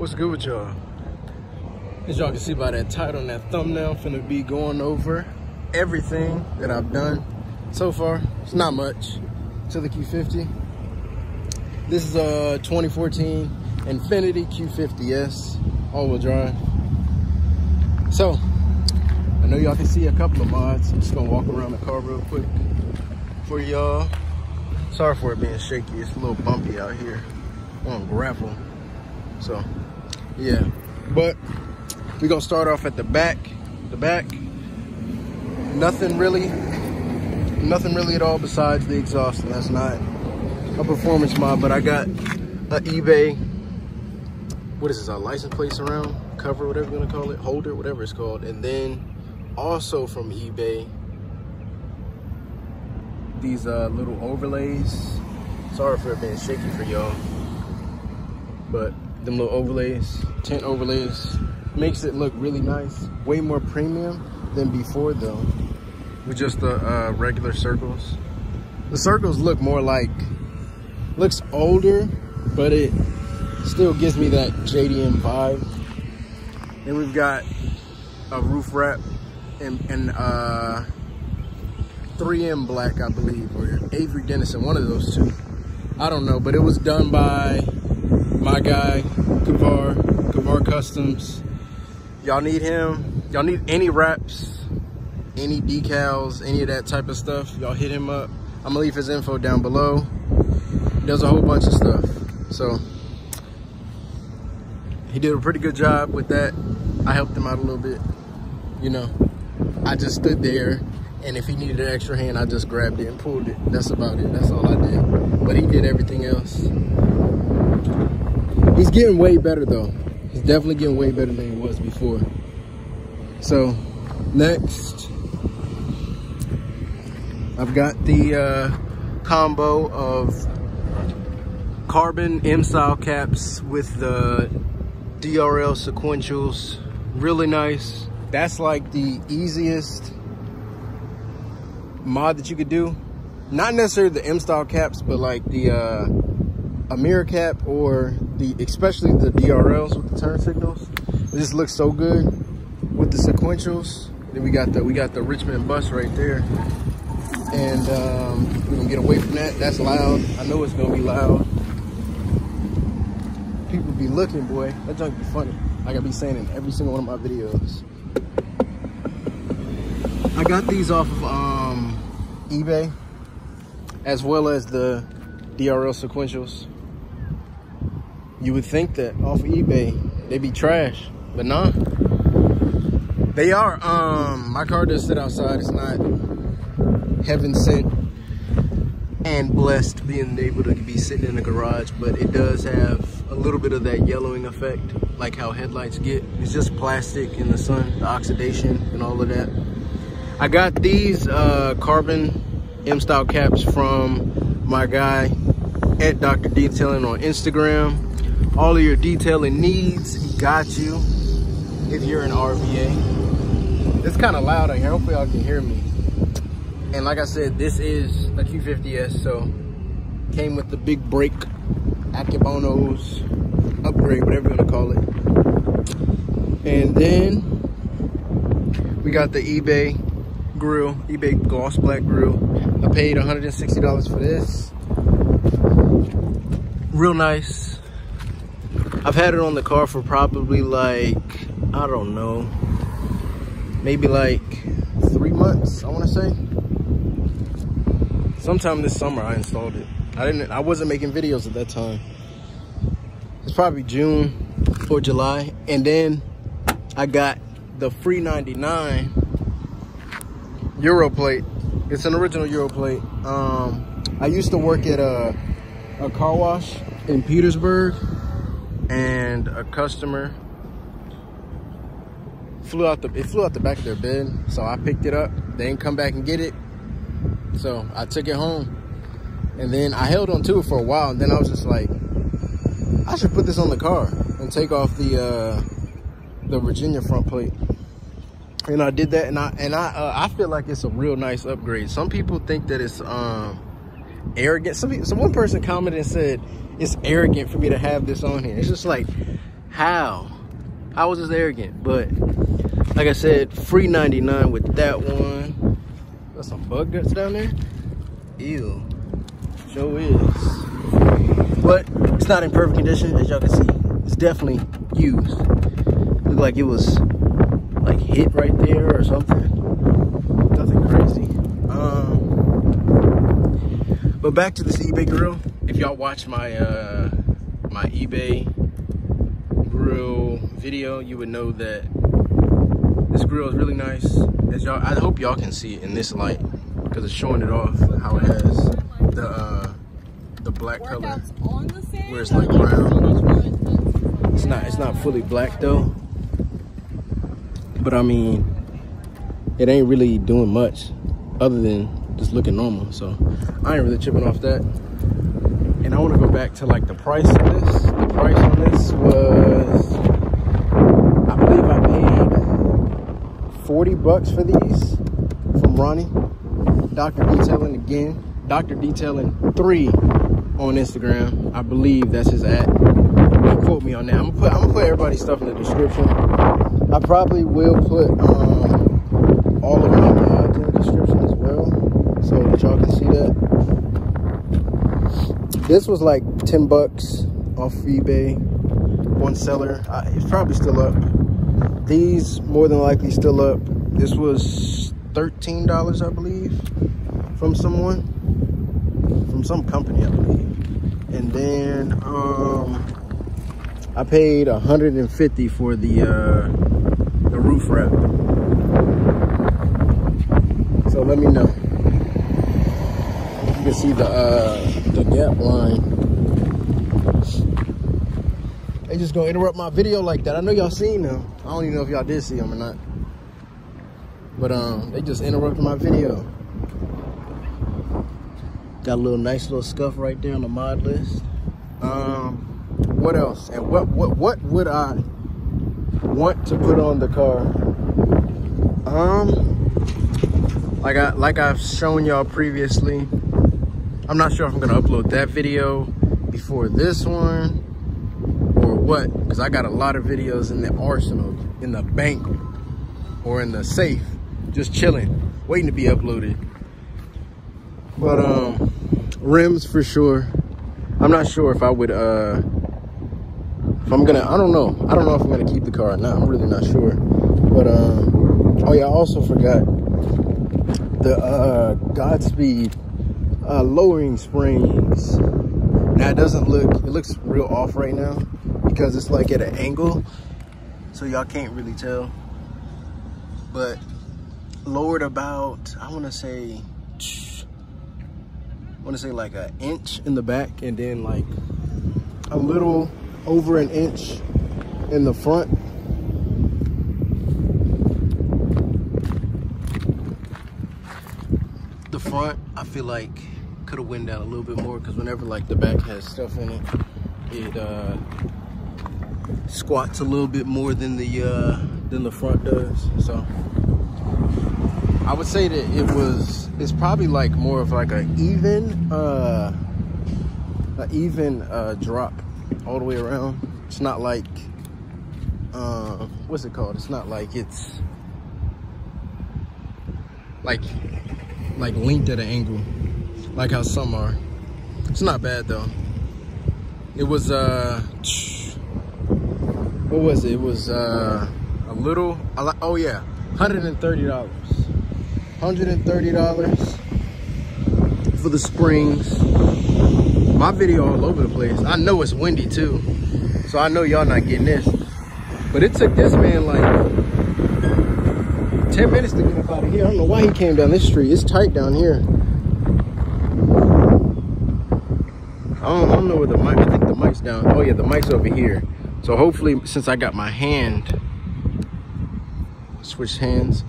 What's good with y'all? As y'all can see by that title and that thumbnail, I'm finna be going over everything that I've done so far. It's not much to the Q50. This is a 2014 Infiniti Q50s all-wheel drive. So, I know y'all can see a couple of mods. I'm just gonna walk around the car real quick for y'all. Sorry for it being shaky. It's a little bumpy out here on gravel. So, yeah. But we're gonna start off at the back. Nothing really at all besides the exhaust, and that's not a performance mod, but I got a eBay, what is this, a license plate surround cover, whatever you're gonna call it, holder, whatever it's called. And then also from eBay, these little overlays. Sorry for it being shaky for y'all, but them little overlays, tint overlays, makes it look really nice. Way more premium than before though, with just the regular circles. The circles look more like, looks older, but it still gives me that Jdm vibe. Then we've got a roof wrap and 3M black, I believe, or Avery Dennison, one of those two. I don't know, but it was done by my guy, Kavar Customs. Y'all need him. Y'all need any wraps, any decals, any of that type of stuff, y'all hit him up. I'm gonna leave his info down below. He does a whole bunch of stuff. So he did a pretty good job with that. I helped him out a little bit. You know, I just stood there, and if he needed an extra hand, I just grabbed it and pulled it. That's about it. That's all I did. But he did everything else. He's getting way better though. He's definitely getting way better than he was before. So next, I've got the combo of carbon M-style caps with the DRL sequentials. Really nice. That's like the easiest mod that you could do. Not necessarily the M-style caps, but like the mirror cap, or the, especially the DRLs with the turn signals. This looks so good with the sequentials. Then we got the Richmond bus right there. And we're gonna get away from that. That's loud. I know it's gonna be loud. People be looking, boy. That junk be funny. Like I be saying in every single one of my videos. I got these off of eBay, as well as the DRL sequentials. You would think that off of eBay they be trash, but nah, they are. My car does sit outside. It's not heaven sent and blessed being able to be sitting in the garage, but it does have a little bit of that yellowing effect, like how headlights get. It's just plastic in the sun, the oxidation and all of that. I got these carbon M-style caps from my guy at Dr. Detailing on Instagram. All of your detailing needs, he got you if you're an RVA. It's kind of loud out here. Hopefully y'all can hear me. And like I said, this is a Q50S, so came with the big brake, Akibono's upgrade, whatever you want to call it. And then we got the eBay grill, eBay gloss black grill. I paid $160 for this. Real nice. I've had it on the car for probably like, I don't know, maybe like 3 months, I want to say. Sometime this summer I installed it. I wasn't making videos at that time. It's probably June or July. And then I got the free 99 Euro plate. It's an original Euro plate. I used to work at a car wash in Petersburg, and a customer flew out the back of their bed, so I picked it up. They didn't come back and get it. So I took it home, and then I held on to it for a while, and then I was just like, I should put this on the car and take off the Virginia front plate. And I did that, and I feel like it's a real nice upgrade. Some people think that it's arrogant. So one person commented and said, it's arrogant for me to have this on here. It's just like, How was this arrogant? But like I said, free 99 with that one. Got some bug guts down there. Ew, sure is. But it's not in perfect condition, as y'all can see. It's definitely used. Looked like it was like hit right there or something. Nothing crazy. But back to this eBay grill. If y'all watch my my eBay grill video, you would know that this grill is really nice. As y'all, I hope y'all can see it in this light because it's showing it off how it has the black color where it's like brown. It's not fully black though. But I mean, it ain't really doing much other than just looking normal. So I ain't really chipping off that. And I want to go back to like the price of this. The price on this was, I believe I paid 40 bucks for these from Ronnie. Dr. Detailing again. Dr. Detailing 3 on Instagram. I believe that's his ad. Don't quote me on that. I'm gonna put everybody's stuff in the description. I probably will put all of my mods in the description as well, so that y'all can see that. This was like 10 bucks off eBay, one seller. It's probably still up. These more than likely still up. This was $13, I believe, from someone, from some company, I believe. And then I paid $150 for the roof wrap. So let me know. You can see the gap line. They just gonna interrupt my video like that. I know y'all seen them. I don't even know if y'all did see them or not. But they just interrupted my video. Got a little nice little scuff right there on the mod list. What else? And what would I want to put on the car? Like I've shown y'all previously, I'm not sure if I'm gonna upload that video before this one or what, because I got a lot of videos in the arsenal, in the bank or in the safe, just chilling, waiting to be uploaded. But rims for sure. I'm not sure if I would I don't know if I'm gonna keep the car or not. I'm really not sure. But oh yeah, I also forgot the Godspeed lowering springs. Now it looks real off right now because it's like at an angle, so y'all can't really tell. But lowered about, I wanna say like an inch in the back, and then like a little over an inch in the front. The front, I feel like could have went down a little bit more, because whenever like the back has stuff in it, it squats a little bit more than the front does. So I would say that it's probably like more of like an even drop all the way around. It's not like what's it called? It's not like it's like linked at an angle like how some are. It's not bad though. It was what was it? It was a little, oh yeah, $130. $130 for the springs. My video all over the place. I know it's windy too, so I know y'all not getting this. But it took this man like 10 minutes to get up out of here. I don't know why he came down this street. It's tight down here. I don't know where the mic, I think the mic's down. Oh yeah, the mic's over here. So hopefully, since I got my hand, switch hand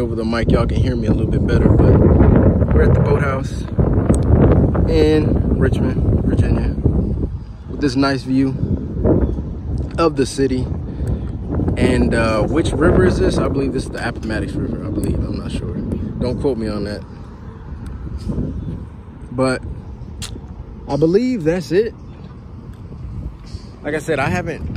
over the mic, y'all can hear me a little bit better. But we're at the boathouse in Richmond, Virginia, with this nice view of the city. And which river is this? I believe this is the Appomattox River, I believe. I'm not sure, don't quote me on that, but I believe that's it. like I said, I haven't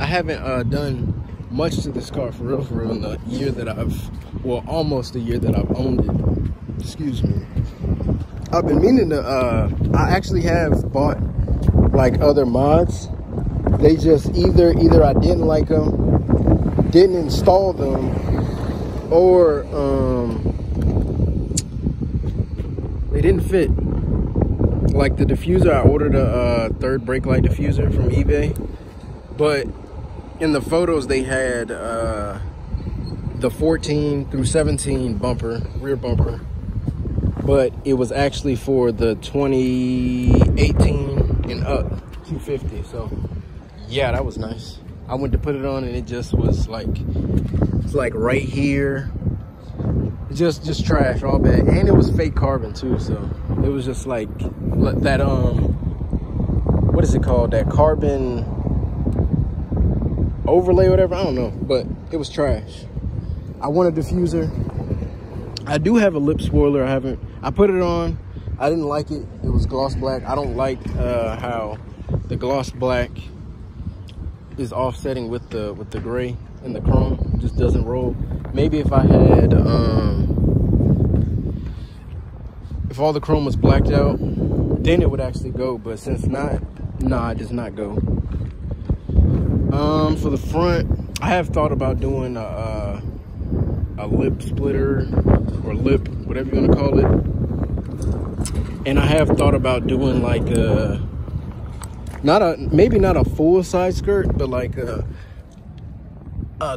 done much to this car for real in the year that I've, well, almost a year that I've owned it. Excuse me. I've been meaning to, I actually have bought like other mods. They just either I didn't like them, didn't install them, or they didn't fit. Like the diffuser, I ordered a third brake light diffuser from eBay, but in the photos they had the 14 through 17 bumper, rear bumper, but it was actually for the 2018 and up 250. So yeah, that was nice. I went to put it on and it just was like, it's like right here, just trash, all bad. And it was fake carbon too, so it was just like that what is it called, that carbon overlay or whatever, I don't know, but it was trash. I want a diffuser. I do have a lip spoiler. I put it on, I didn't like it. It was gloss black. I don't like how the gloss black is offsetting with the gray and the chrome. It just doesn't roll. Maybe if I had if all the chrome was blacked out, then it would actually go, but since not, nah, it does not go. For the front, I have thought about doing a lip splitter or lip, whatever you want to call it. And I have thought about doing like maybe not a full side skirt, but like a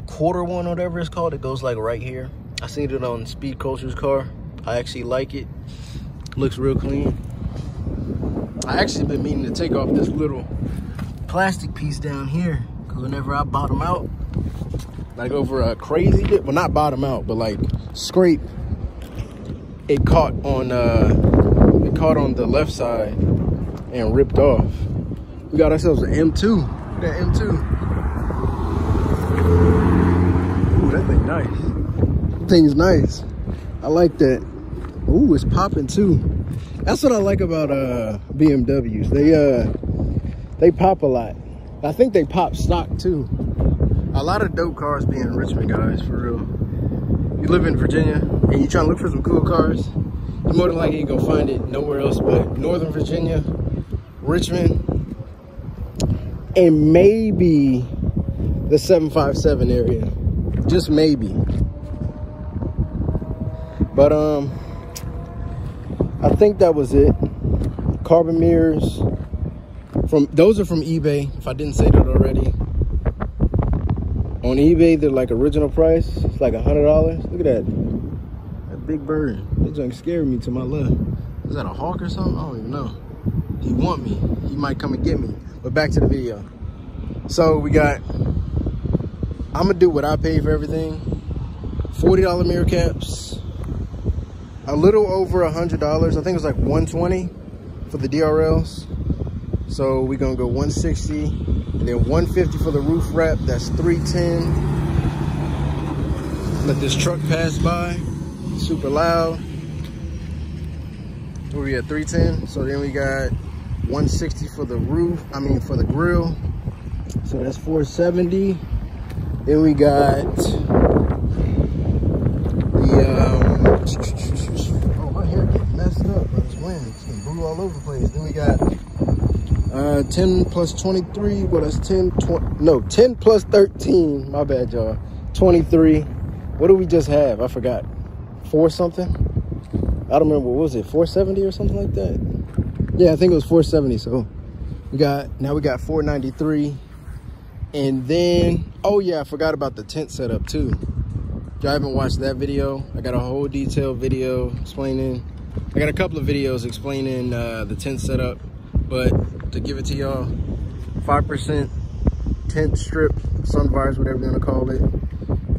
quarter one, whatever it's called. It goes like right here. I seen it on Speed Culture's car. I actually like it. Looks real clean. I actually been meaning to take off this little plastic piece down here, because whenever I bottom out, like over a crazy dip, well, not bottom out, but like scrape, it caught on the left side and ripped off. We got ourselves an M2. Look at that M2. Ooh, that thing nice. That thing's nice. I like that. Ooh, it's popping too. That's what I like about BMWs. They pop a lot. I think they pop stock too. A lot of dope cars being in Richmond, guys, for real. You live in Virginia and you're trying to look for some cool cars, you're more than likely ain't gonna find it nowhere else but Northern Virginia, Richmond, and maybe the 757 area. Just maybe. But I think that was it. Carbon mirrors, those are from eBay, if I didn't say that already. On eBay, they're like original price. It's like $100. Look at that big bird. That junk scared me to my left. Is that a hawk or something? I don't even know. He want me, he might come and get me. But back to the video. So we got, I'm gonna do what I pay for everything. $40 mirror caps. A little over $100. I think it was like 120 for the DRLs. So we're gonna go 160 and then 150 for the roof wrap. That's 310. Let this truck pass by. Super loud. Where we at? 310. So then we got 160 for the roof, I mean for the grill. So that's 470. Then we got the oh, my hair got messed up. It's wind. It's been blue all over the place. Then we got 10 plus 23. Well, that's 10 plus 13. My bad, y'all. 23. What do we just have? I forgot. 4 something. I don't remember, what was it, 470 or something like that? Yeah, I think it was 470. So we got 493. And then, oh yeah, I forgot about the tent setup too. If you haven't watched that video, I got a whole detailed video explaining. I got a couple of videos explaining the tent setup, but to give it to y'all, 5% tent strip, sun bars, whatever you want to call it.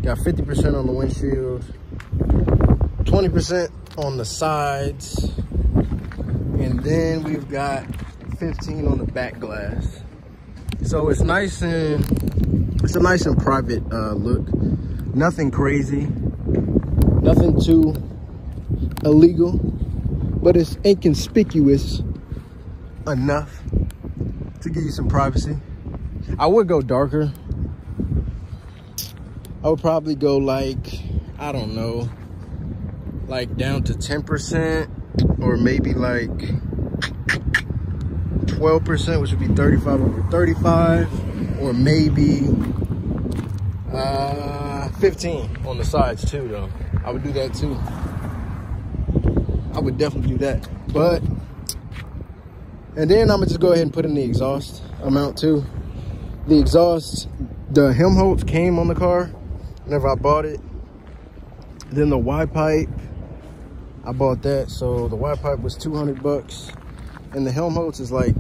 Got 50% on the windshield, 20% on the sides, and then we've got 15 on the back glass. So it's nice and it's a nice and private look. Nothing crazy, nothing too illegal, but it's inconspicuous enough to give you some privacy. I would go darker. I would probably go like, I don't know, like down to 10% or maybe like 12%, which would be 35 over 35, or maybe 15 on the sides too though. I would do that too. I would definitely do that. But, and then I'm gonna just go ahead and put in the exhaust amount too. The exhaust, the Helmholtz came on the car whenever I bought it. Then the Y pipe, I bought that. So the Y pipe was 200 bucks. And the Helmholtz is like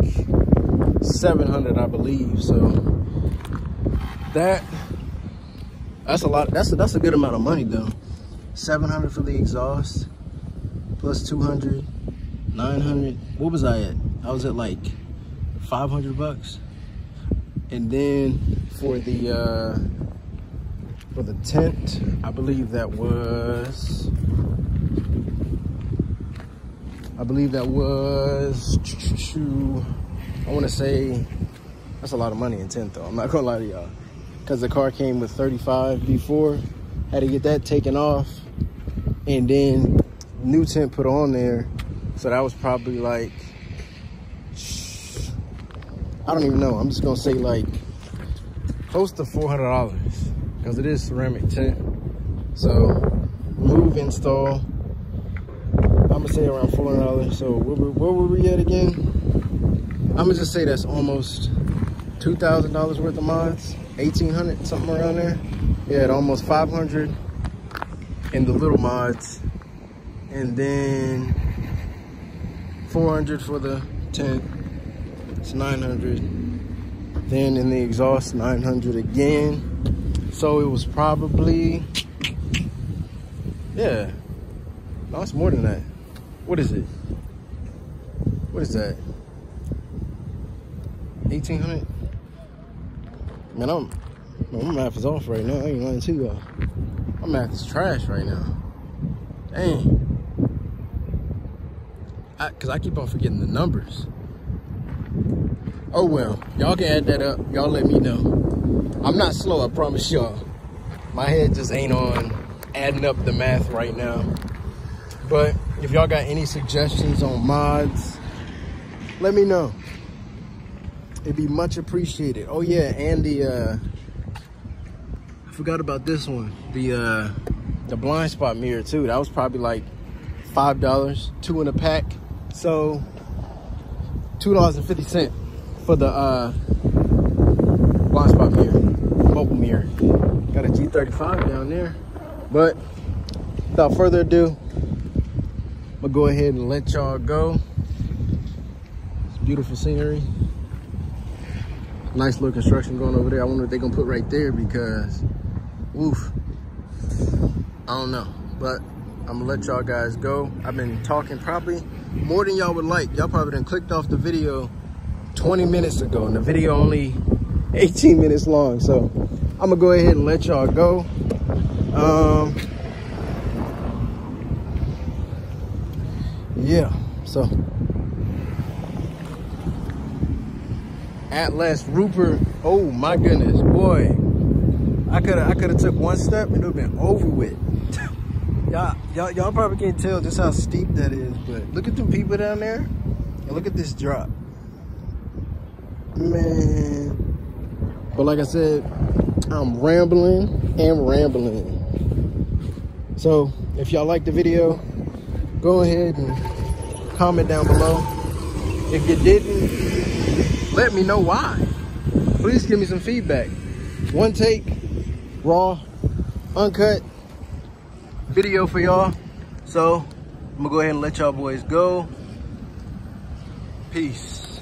700, I believe. So that's a lot. That's a good amount of money though. 700 for the exhaust, plus 200, 900. What was I at? I was at like 500 bucks. And then for the tent, I believe that was, I want to say, that's a lot of money in tent though. I'm not gonna lie to y'all, because the car came with 35 before. Had to get that taken off, and then new tent put on there. So that was probably like, I don't even know. I'm just gonna say like close to $400, because it is ceramic tent. So move, install, I'm gonna say around $400. So where were we at again? I'm gonna just say that's almost $2,000 worth of mods, 1,800, something around there. Yeah, almost 500 in the little mods, and then 400 for the tent. It's 900. Then in the exhaust, 900 again. So it was probably, yeah, no, it's more than that. What is it? What is that? 1,800? Man, my math is off right now. I ain't lying to y'all. My math is trash right now. Dang. Because I keep on forgetting the numbers. Oh well, y'all can add that up. Y'all let me know. I'm not slow, I promise y'all. My head just ain't on adding up the math right now. But if y'all got any suggestions on mods, let me know. It'd be much appreciated. Oh yeah, and the, I forgot about this one. The blind spot mirror too. That was probably like $5, 2 in a pack. So $2.50. For the blind spot mirror, mobile mirror. Got a G35 down there. But without further ado, I'm gonna go ahead and let y'all go. It's beautiful scenery. Nice little construction going over there. I wonder what they're gonna put right there, because, oof, I don't know. But I'm gonna let y'all guys go. I've been talking probably more than y'all would like. Y'all probably done clicked off the video 20 minutes ago, and the video only 18 minutes long. So I'm gonna go ahead and let y'all go. Yeah, so Atlas Rupert, oh my goodness, boy, I could have took one step and it would have been over with. y'all probably can't tell just how steep that is, but look at them people down there, and look at this drop. Man, but like I said, I'm rambling and rambling. So if y'all like the video, go ahead and comment down below. If you didn't, let me know why. Please give me some feedback. One take, raw, uncut video for y'all. So I'm gonna go ahead and let y'all boys go. Peace.